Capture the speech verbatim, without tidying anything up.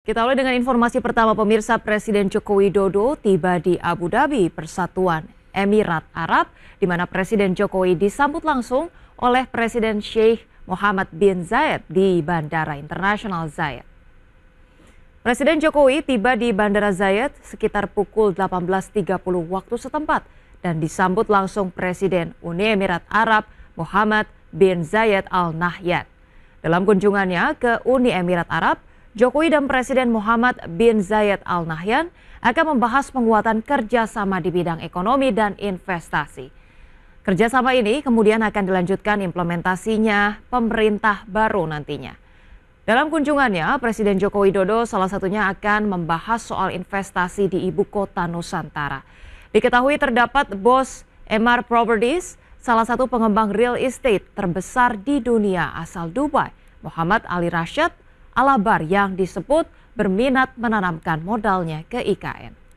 Kita mulai dengan informasi pertama, pemirsa. Presiden Joko Widodo tiba di Abu Dhabi, Persatuan Emirat Arab, di mana Presiden Jokowi disambut langsung oleh Presiden Sheikh Mohammed bin Zayed di Bandara Internasional Zayed. Presiden Jokowi tiba di Bandara Zayed sekitar pukul delapan belas tiga puluh waktu setempat dan disambut langsung Presiden Uni Emirat Arab Mohammed bin Zayed Al Nahyan. Dalam kunjungannya ke Uni Emirat Arab, Jokowi dan Presiden Mohammed bin Zayed Al Nahyan akan membahas penguatan kerjasama di bidang ekonomi dan investasi. Kerjasama ini kemudian akan dilanjutkan implementasinya pemerintah baru nantinya. Dalam kunjungannya, Presiden Joko Widodo salah satunya akan membahas soal investasi di ibu kota Nusantara. Diketahui terdapat bos M R Properties, salah satu pengembang real estate terbesar di dunia asal Dubai, Muhammad Ali Rashid, Alabar yang disebut berminat menanamkan modalnya ke I K N.